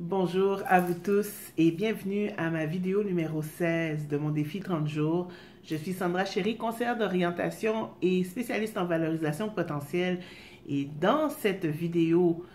Bonjour à vous tous et bienvenue à ma vidéo numéro 16 de mon défi 30 jours. Je suis Sandra Chéry, conseillère d'orientation et spécialiste en valorisation potentielle. Et dans cette vidéo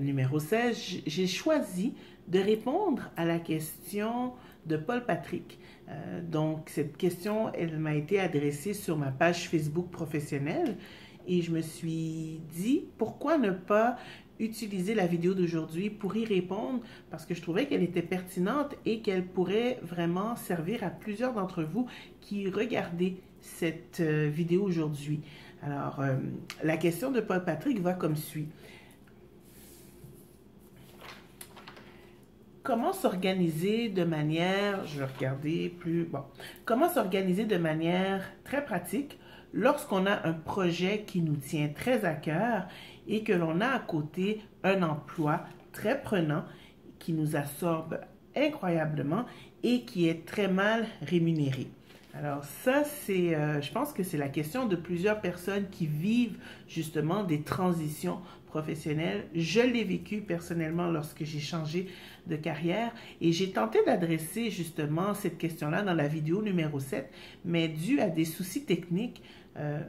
numéro 16, j'ai choisi de répondre à la question de Paul Patrick. Donc cette question, elle m'a été adressée sur ma page Facebook professionnelle et je me suis dit pourquoi ne pas utiliser la vidéo d'aujourd'hui pour y répondre parce que je trouvais qu'elle était pertinente et qu'elle pourrait vraiment servir à plusieurs d'entre vous qui regardez cette vidéo aujourd'hui. Alors, la question de Paul Patrick va comme suit. Comment s'organiser de manière, comment s'organiser de manière très pratique lorsqu'on a un projet qui nous tient très à cœur et que l'on a à côté un emploi très prenant qui nous absorbe incroyablement et qui est très mal rémunéré? Alors ça, c'est, je pense que c'est la question de plusieurs personnes qui vivent justement des transitions professionnelles. Je l'ai vécu personnellement lorsque j'ai changé de carrière et j'ai tenté d'adresser justement cette question-là dans la vidéo numéro 7, mais dû à des soucis techniques,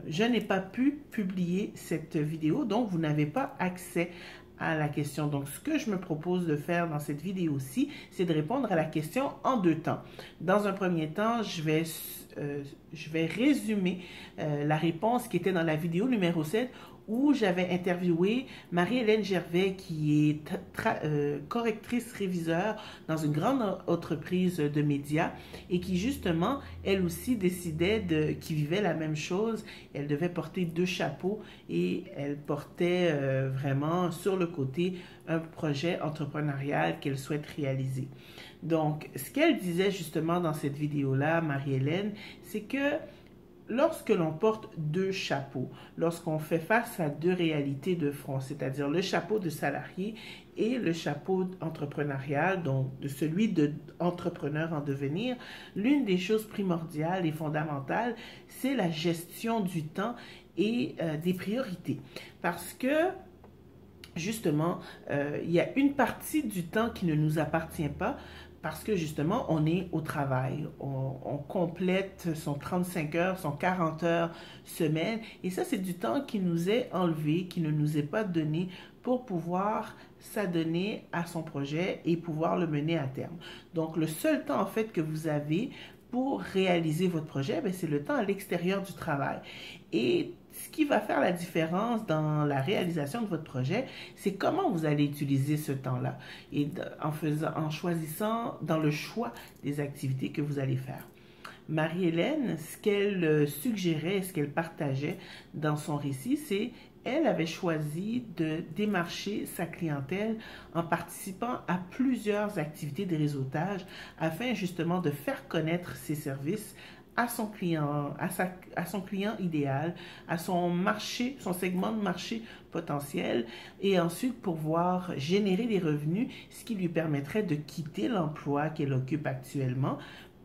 je n'ai pas pu publier cette vidéo, donc vous n'avez pas accès à la question. Donc, ce que je me propose de faire dans cette vidéo-ci, c'est de répondre à la question en deux temps. Dans un premier temps, je vais résumer la réponse qui était dans la vidéo numéro 7 où j'avais interviewé Marie-Hélène Gervais, qui est correctrice réviseur dans une grande entreprise de médias et qui justement, elle aussi décidait qui vivait la même chose. Elle devait porter deux chapeaux et elle portait vraiment sur le côté un projet entrepreneurial qu'elle souhaite réaliser. Donc, ce qu'elle disait justement dans cette vidéo-là, Marie-Hélène, c'est que lorsque l'on porte deux chapeaux, lorsqu'on fait face à deux réalités de front, c'est-à-dire le chapeau de salarié et le chapeau entrepreneurial, donc de celui d'entrepreneur en devenir, l'une des choses primordiales et fondamentales, c'est la gestion du temps et des priorités. Parce que justement, il y a une partie du temps qui ne nous appartient pas parce que justement, on est au travail. On complète son 35 heures, son 40 heures semaine. Et ça, c'est du temps qui nous est enlevé, qui ne nous est pas donné pour pouvoir s'adonner à son projet et pouvoir le mener à terme. Donc, le seul temps en fait que vous avez pour réaliser votre projet, c'est le temps à l'extérieur du travail. Et ce qui va faire la différence dans la réalisation de votre projet, c'est comment vous allez utiliser ce temps-là et en choisissant dans le choix des activités que vous allez faire. Marie-Hélène, ce qu'elle suggérait, ce qu'elle partageait dans son récit, c'est elle avait choisi de démarcher sa clientèle en participant à plusieurs activités de réseautage afin justement de faire connaître ses services à son client idéal, à son marché, son segment de marché potentiel, et ensuite pouvoir générer des revenus, ce qui lui permettrait de quitter l'emploi qu'elle occupe actuellement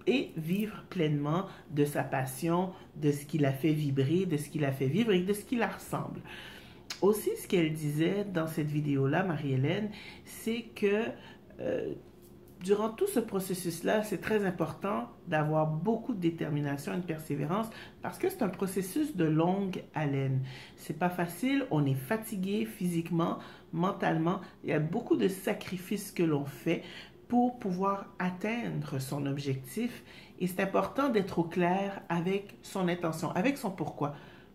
et vivre pleinement de sa passion, de ce qui la fait vibrer, de ce qui la fait vivre et de ce qui la ressemble. Aussi, ce qu'elle disait dans cette vidéo-là, Marie-Hélène, c'est que durant tout ce processus-là, c'est très important d'avoir beaucoup de détermination et de persévérance parce que c'est un processus de longue haleine. C'est pas facile, on est fatigué physiquement, mentalement. Il y a beaucoup de sacrifices que l'on fait pour pouvoir atteindre son objectif et c'est important d'être au clair avec son intention, avec son pourquoi.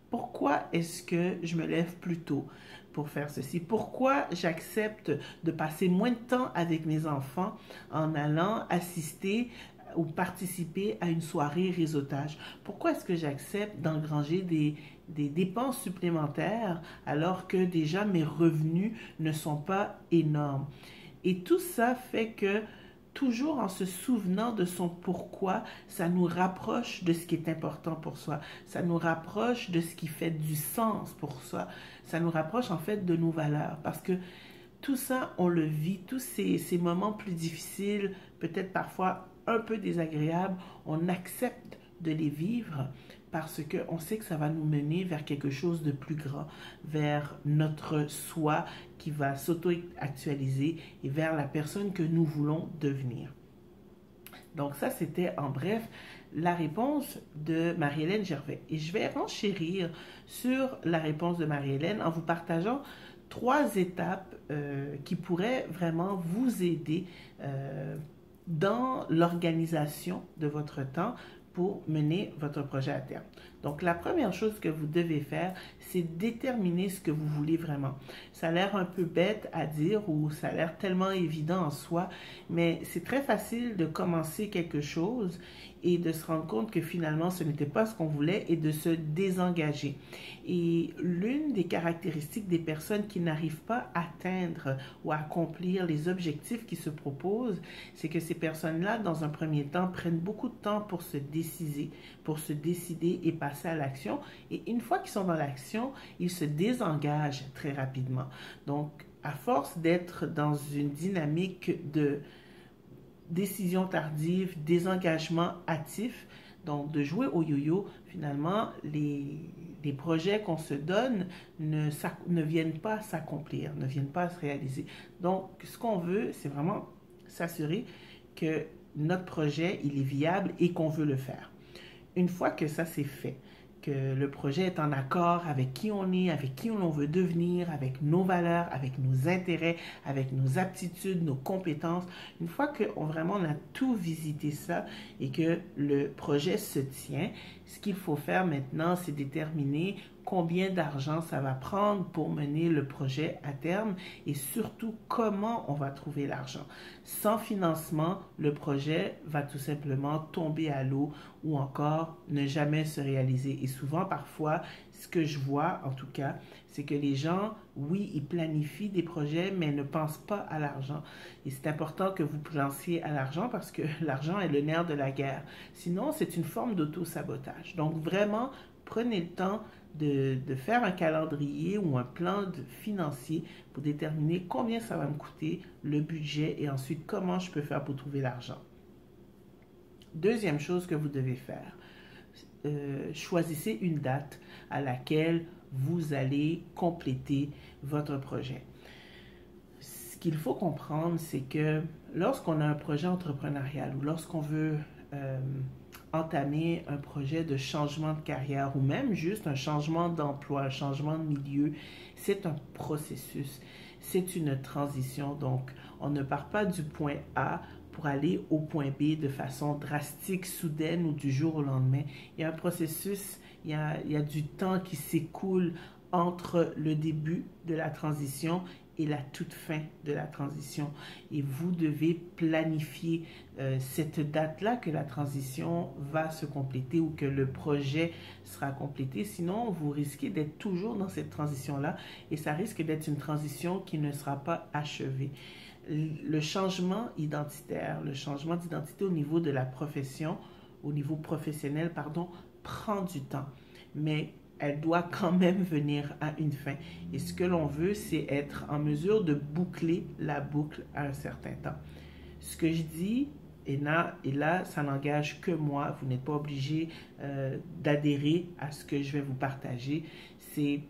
Pourquoi est-ce que je me lève plus tôt pour faire ceci? Pourquoi j'accepte de passer moins de temps avec mes enfants en allant assister ou participer à une soirée réseautage? Pourquoi est-ce que j'accepte d'engranger des dépenses supplémentaires alors que déjà mes revenus ne sont pas énormes? Et tout ça fait que, toujours en se souvenant de son pourquoi, ça nous rapproche de ce qui est important pour soi. Ça nous rapproche de ce qui fait du sens pour soi. Ça nous rapproche en fait de nos valeurs. Parce que tout ça, on le vit. Tous ces moments plus difficiles, peut-être parfois un peu désagréables, on accepte de les vivre parce qu'on sait que ça va nous mener vers quelque chose de plus grand, vers notre soi qui va s'auto-actualiser et vers la personne que nous voulons devenir. Donc ça, c'était en bref la réponse de Marie-Hélène Gervais. Et je vais enchérir sur la réponse de Marie-Hélène en vous partageant trois étapes qui pourraient vraiment vous aider dans l'organisation de votre temps pour mener votre projet à terme. Donc, la première chose que vous devez faire, c'est déterminer ce que vous voulez vraiment. Ça a l'air un peu bête à dire ou ça a l'air tellement évident en soi, mais c'est très facile de commencer quelque chose et de se rendre compte que finalement, ce n'était pas ce qu'on voulait et de se désengager. Et l'une des caractéristiques des personnes qui n'arrivent pas à atteindre ou à accomplir les objectifs qui se proposent, c'est que ces personnes-là, dans un premier temps, prennent beaucoup de temps pour se décider, et passer à l'action. Et une fois qu'ils sont dans l'action, ils se désengagent très rapidement. Donc, à force d'être dans une dynamique de décision tardive, désengagement hâtif, donc de jouer au yo-yo, finalement, les projets qu'on se donne ne viennent pas s'accomplir, ne viennent pas se réaliser. Donc, ce qu'on veut, c'est vraiment s'assurer que notre projet, il est viable et qu'on veut le faire. Une fois que ça c'est fait, que le projet est en accord avec qui on est, avec qui on veut devenir, avec nos valeurs, avec nos intérêts, avec nos aptitudes, nos compétences, une fois qu'on vraiment on a tout visité ça et que le projet se tient, ce qu'il faut faire maintenant, c'est déterminer combien d'argent ça va prendre pour mener le projet à terme et surtout comment on va trouver l'argent. Sans financement, le projet va tout simplement tomber à l'eau ou encore ne jamais se réaliser. Et souvent, parfois, ce que je vois en tout cas, c'est que les gens, oui, ils planifient des projets, mais ne pensent pas à l'argent. Et c'est important que vous pensiez à l'argent parce que l'argent est le nerf de la guerre. Sinon, c'est une forme d'auto-sabotage. Donc vraiment, prenez le temps de faire un calendrier ou un plan financier pour déterminer combien ça va me coûter, le budget et ensuite comment je peux faire pour trouver l'argent. Deuxième chose que vous devez faire, choisissez une date à laquelle vous allez compléter votre projet. Ce qu'il faut comprendre, c'est que lorsqu'on a un projet entrepreneurial ou lorsqu'on veut entamer un projet de changement de carrière ou même juste un changement d'emploi, un changement de milieu, c'est un processus, c'est une transition. Donc, on ne part pas du point A pour aller au point B de façon drastique, soudaine ou du jour au lendemain. Il y a un processus, il y a du temps qui s'écoule entre le début de la transition et la toute fin de la transition. Et vous devez planifier cette date-là que la transition va se compléter ou que le projet sera complété. Sinon, vous risquez d'être toujours dans cette transition-là et ça risque d'être une transition qui ne sera pas achevée. Le changement identitaire, le changement d'identité au niveau de la profession, au niveau professionnel, pardon, prend du temps. Mais elle doit quand même venir à une fin. Et ce que l'on veut, c'est être en mesure de boucler la boucle à un certain temps. Ce que je dis, et là, ça n'engage que moi, vous n'êtes pas obligé d'adhérer à ce que je vais vous partager, c'est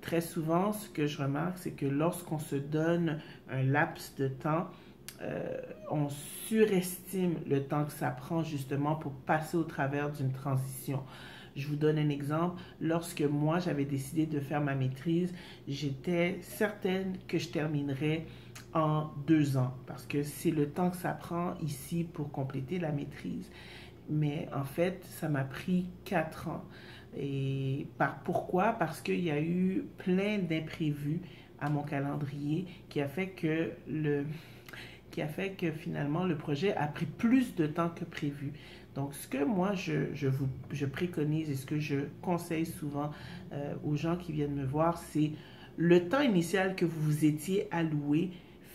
très souvent, ce que je remarque, c'est que lorsqu'on se donne un laps de temps, on surestime le temps que ça prend justement pour passer au travers d'une transition. Je vous donne un exemple. Lorsque moi, j'avais décidé de faire ma maîtrise, j'étais certaine que je terminerais en 2 ans parce que c'est le temps que ça prend ici pour compléter la maîtrise. Mais en fait, ça m'a pris 4 ans. Et pourquoi? Parce qu'il y a eu plein d'imprévus à mon calendrier qui a fait que finalement le projet a pris plus de temps que prévu. Donc, ce que moi, je préconise et ce que je conseille souvent aux gens qui viennent me voir, c'est le temps initial que vous vous étiez alloué,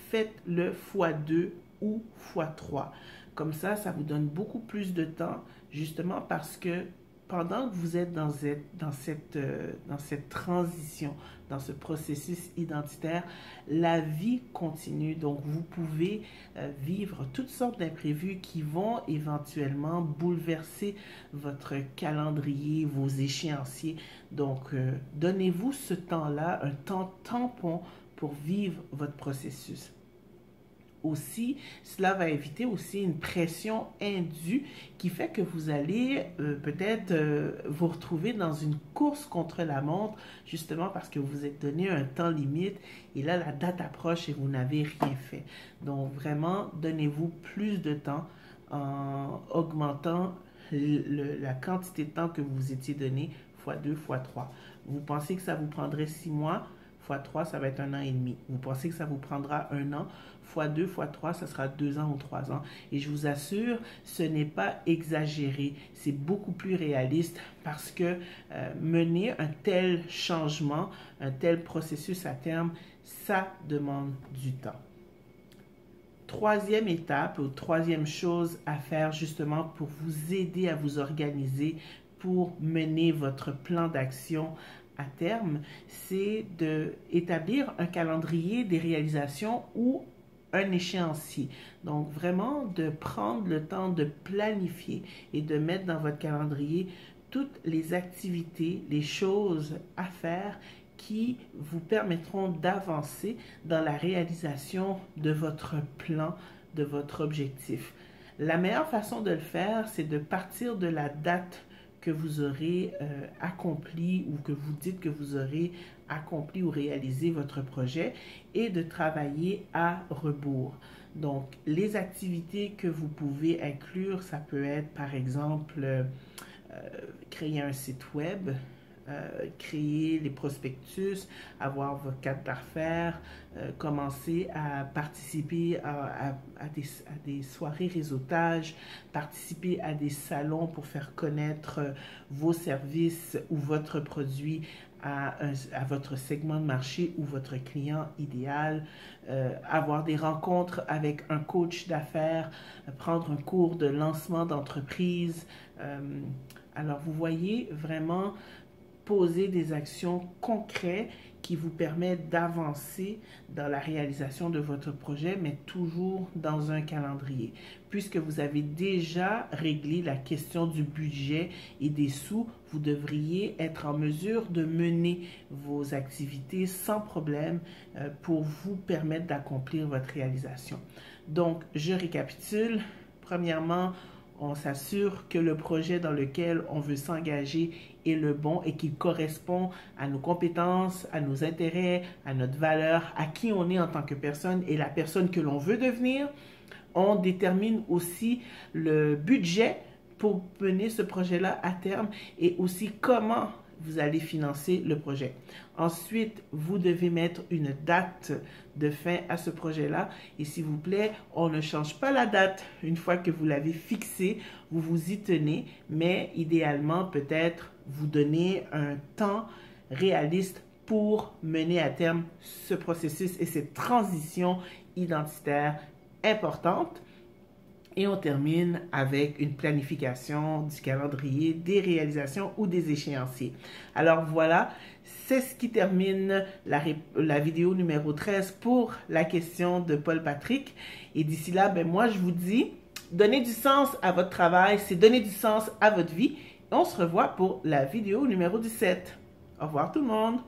faites-le x2 ou x3. Comme ça, ça vous donne beaucoup plus de temps, justement parce que pendant que vous êtes dans cette transition, dans ce processus identitaire, la vie continue. Donc, vous pouvez vivre toutes sortes d'imprévus qui vont éventuellement bouleverser votre calendrier, vos échéanciers. Donc, donnez-vous ce temps-là, un temps tampon pour vivre votre processus. Aussi, cela va éviter aussi une pression indue qui fait que vous allez peut-être vous retrouver dans une course contre la montre, justement parce que vous vous êtes donné un temps limite et là, la date approche et vous n'avez rien fait. Donc, vraiment, donnez-vous plus de temps en augmentant la quantité de temps que vous vous étiez donné, x2, x3. Vous pensez que ça vous prendrait 6 mois? x3, ça va être 1 an et demi. Vous pensez que ça vous prendra 1 an, x2, x3, ça sera 2 ans ou 3 ans. Et je vous assure, ce n'est pas exagéré, c'est beaucoup plus réaliste parce que mener un tel changement, un tel processus à terme, ça demande du temps. Troisième étape ou troisième chose à faire justement pour vous aider à vous organiser, pour mener votre plan d'action à terme, c'est d'établir un calendrier des réalisations ou un échéancier. Donc, vraiment, de prendre le temps de planifier et de mettre dans votre calendrier toutes les activités, les choses à faire qui vous permettront d'avancer dans la réalisation de votre plan, de votre objectif. La meilleure façon de le faire, c'est de partir de la date que vous aurez accompli ou que vous dites que vous aurez accompli ou réalisé votre projet et de travailler à rebours. Donc, les activités que vous pouvez inclure, ça peut être par exemple créer un site web, créer les prospectus, avoir votre carte d'affaires, commencer à participer à des soirées réseautage, participer à des salons pour faire connaître vos services ou votre produit à votre segment de marché ou votre client idéal, avoir des rencontres avec un coach d'affaires, prendre un cours de lancement d'entreprise. Alors, vous voyez vraiment poser des actions concrètes qui vous permettent d'avancer dans la réalisation de votre projet, mais toujours dans un calendrier. Puisque vous avez déjà réglé la question du budget et des sous, vous devriez être en mesure de mener vos activités sans problème pour vous permettre d'accomplir votre réalisation. Donc, je récapitule. Premièrement, on s'assure que le projet dans lequel on veut s'engager est le bon et qu'il correspond à nos compétences, à nos intérêts, à notre valeur, à qui on est en tant que personne et la personne que l'on veut devenir. On détermine aussi le budget pour mener ce projet-là à terme et aussi comment vous allez financer le projet. Ensuite, vous devez mettre une date de fin à ce projet-là. Et s'il vous plaît, on ne change pas la date. Une fois que vous l'avez fixée, vous vous y tenez. Mais idéalement, peut-être, vous donnez un temps réaliste pour mener à terme ce processus et cette transition identitaire importante. Et on termine avec une planification du calendrier, des réalisations ou des échéanciers. Alors voilà, c'est ce qui termine la vidéo numéro 13 pour la question de Paul Patrick. Et d'ici là, ben moi je vous dis, donnez du sens à votre travail, c'est donner du sens à votre vie. On se revoit pour la vidéo numéro 17. Au revoir tout le monde!